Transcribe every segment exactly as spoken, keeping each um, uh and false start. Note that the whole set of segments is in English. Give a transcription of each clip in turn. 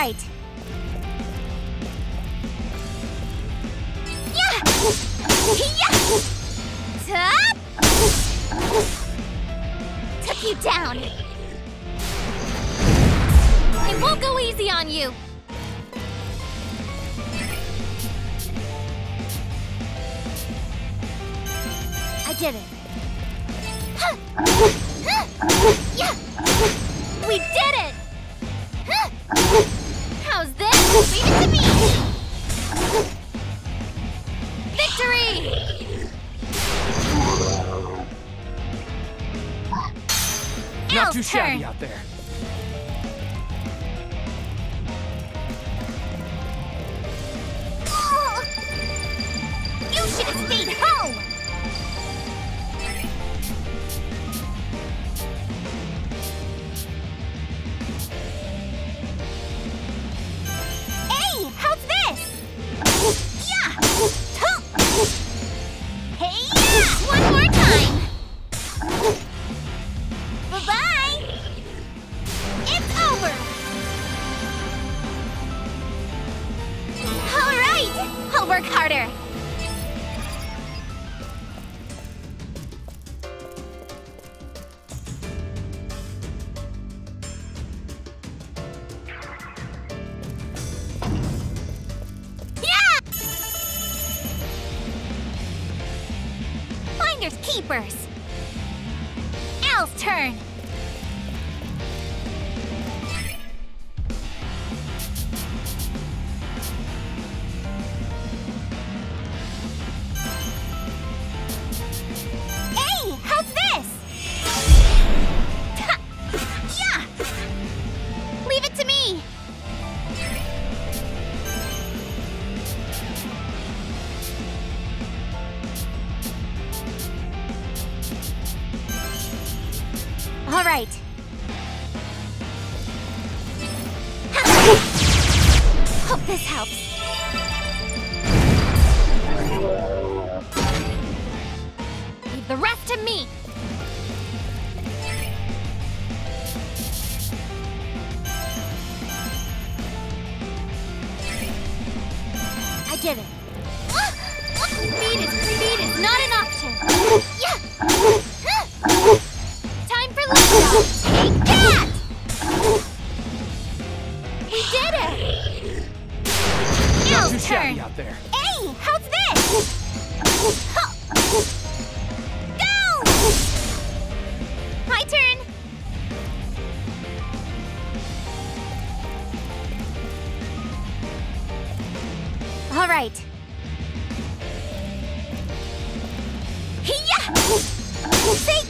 right. Took you down. I won't go easy on you. I did it. We did it! How's this? Leave it to me! Victory! Not I'll too shabby turn. Out there. Oh. You should have stayed home! Keepers. Al's turn. Hey, how's this? Ha! Yeah. Leave it to me. All right. Hope this helps. Leave the rest to me. I did it. Beat it, beat it, not an option. Yeah. Out there. Hey, how's this? Huh. Go! My turn. All right. Yeah. See?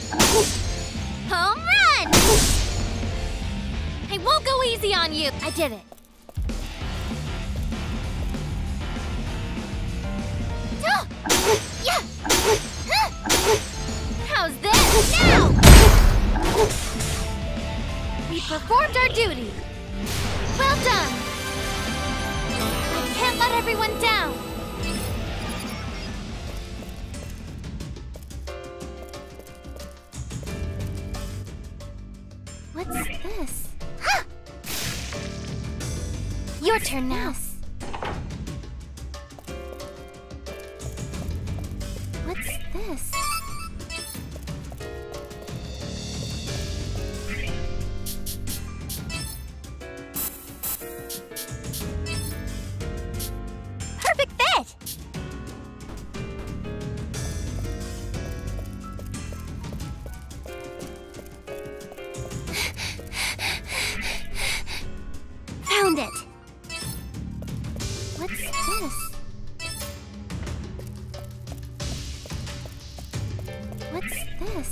Home run! I won't go easy on you. I did it. How's this? Now! We performed our duty. Well done. I can't let everyone down. What's this? Huh. Your turn now. What's this? Perfect fit! Found it! What's this? What's this?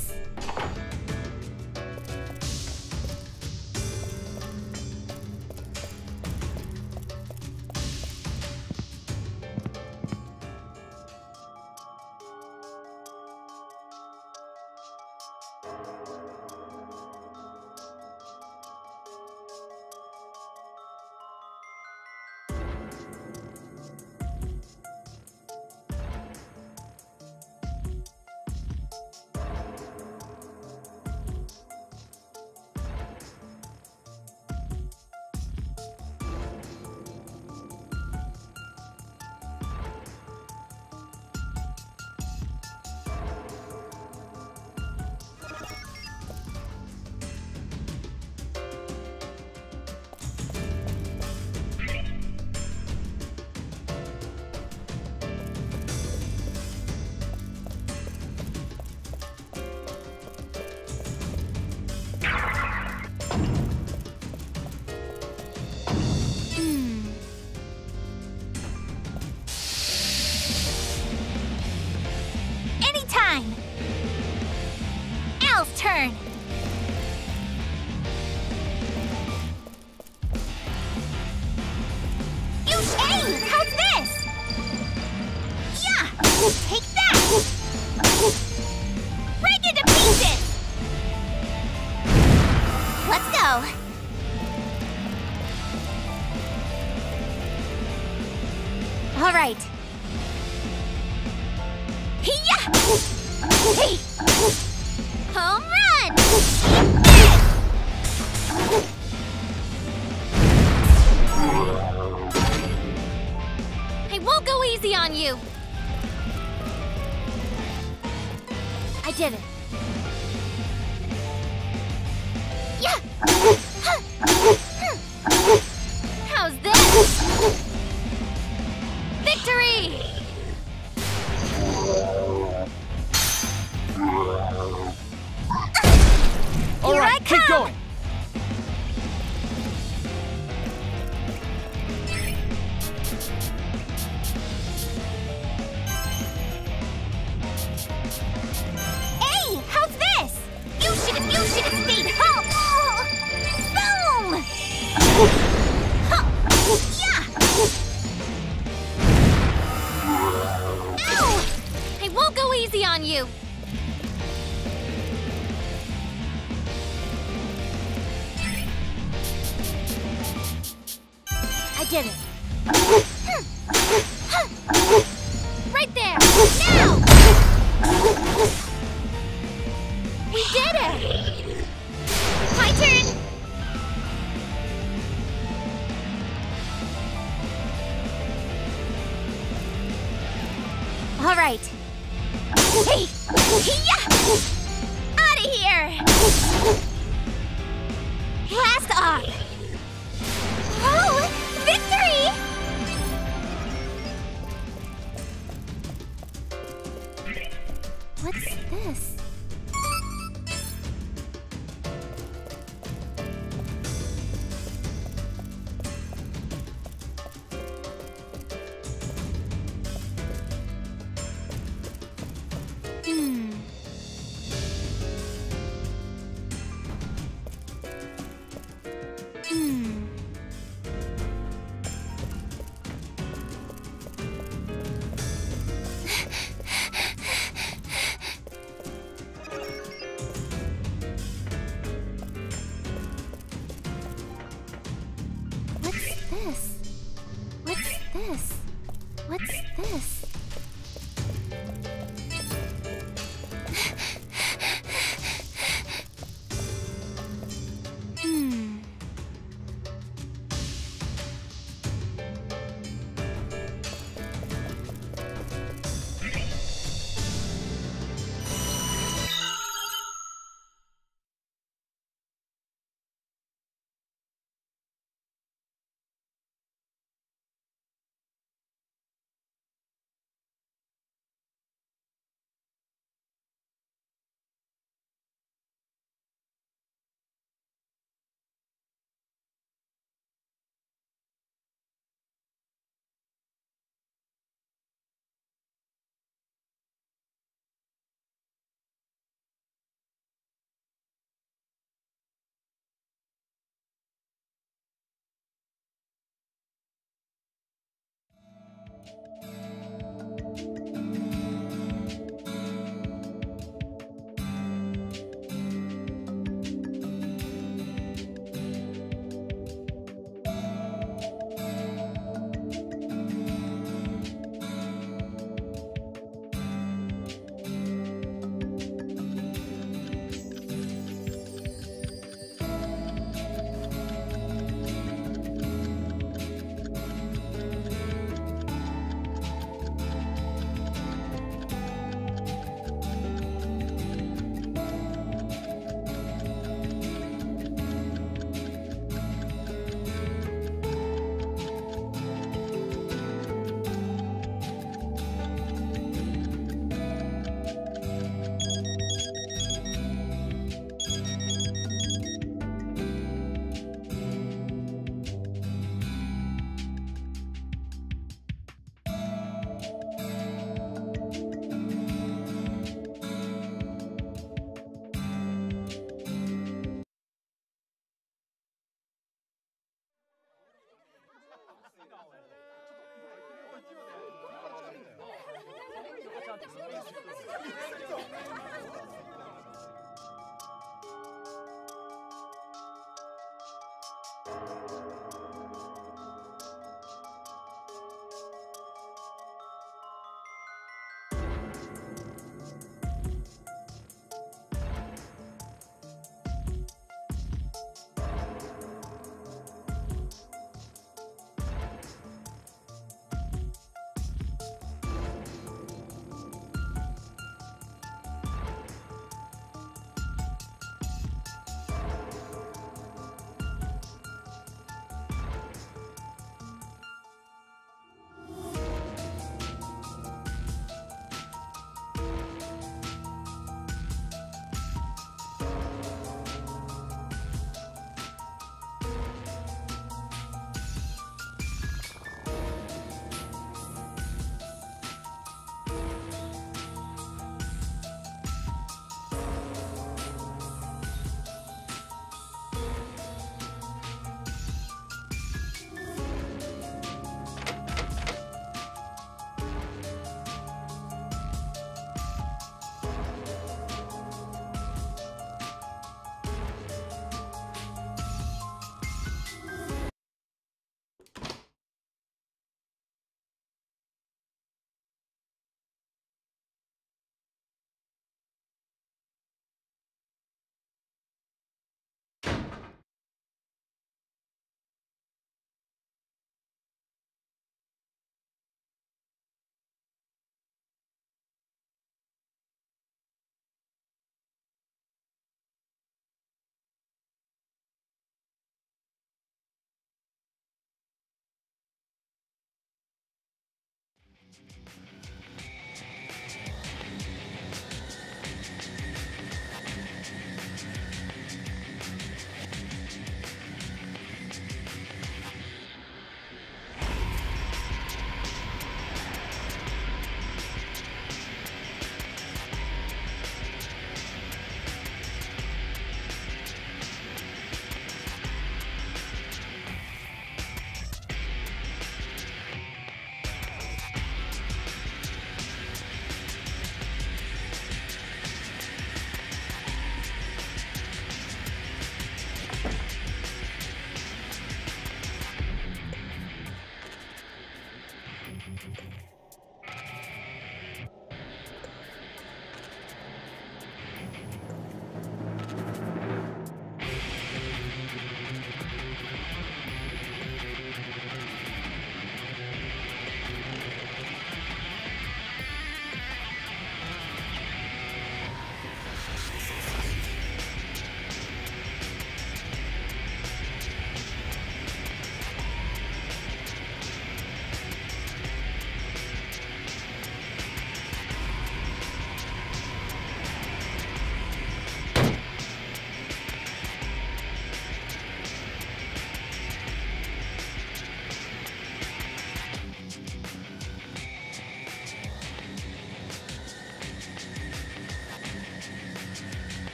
Bell's turn. You hey! How's this? Yeah! Take that! Break it to pieces! Let's go! All right. Yeah! Hey! Home run! Eat this! I won't go easy on you! I did it. Yeah! How's this? Victory! All Here right, I keep come. going. Hey, how's this? You should have, you should have stayed home. Oh. Boom! Huh. Yeah. Ow! I won't go easy on you. Get it. Right there. Now! We did it! My turn! All right. Hey! Yeah! Out of here! Blast off! Oh! Victory! What's this? Hmm. Hmm.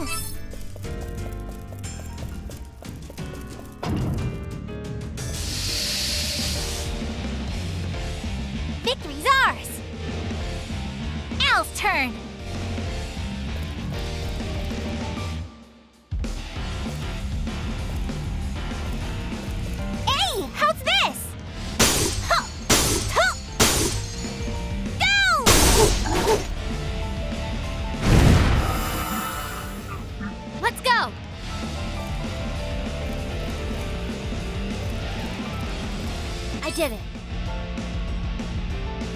else. Victory's ours! Al's turn! Hey! How's this? I did it.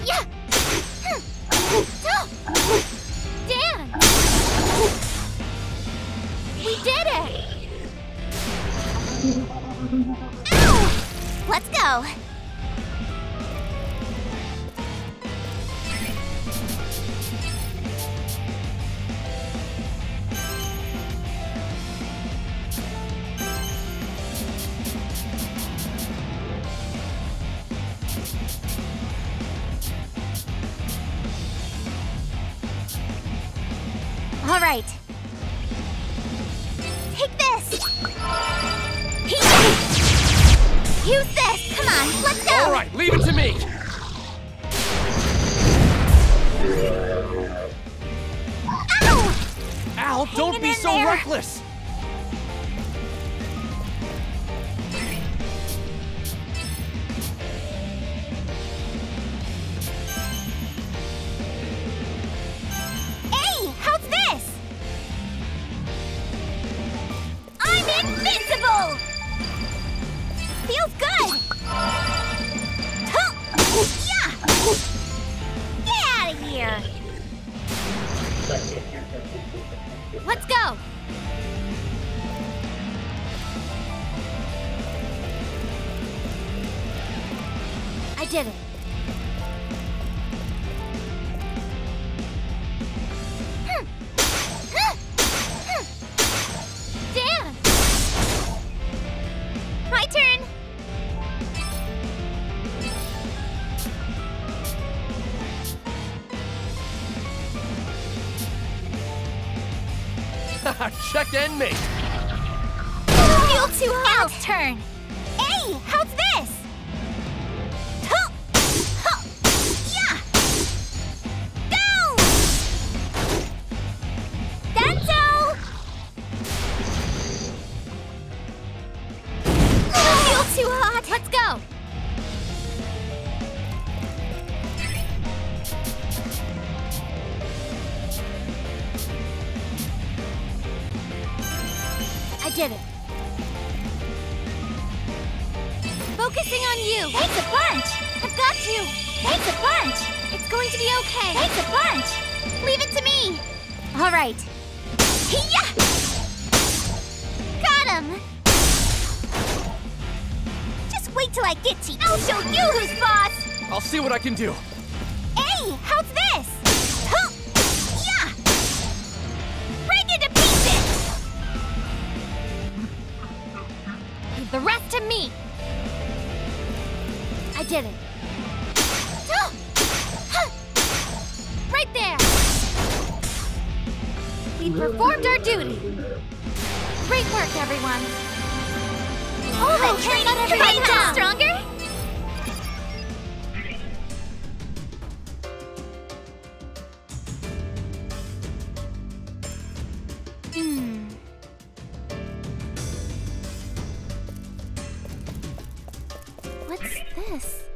Yeah! Dan! We did it! Ow! Let's go! All right. Take this. Use this. Come on, let's go. All right, leave it to me. Ow! Al, don't be so reckless. Invincible! Feels good! Yeah! Get out of here! Let's go! I did it. Check and mate. Feel too hot. Al's turn. Hey, how's this? Huh. Huh. Yeah. Go. Danzo. Feel too hot. Let's go. Get it. Focusing on you. Take a bunch. I've got you. Take a bunch. It's going to be okay. Take a bunch. Leave it to me. All right. Yeah. Got him. Just wait till I get to you. I'll show you who's boss. I'll see what I can do. Hey, how's this? The rest to me! I did it. Right there! We performed our duty! Great work, everyone! All the training made us stronger! Hmm... What's this?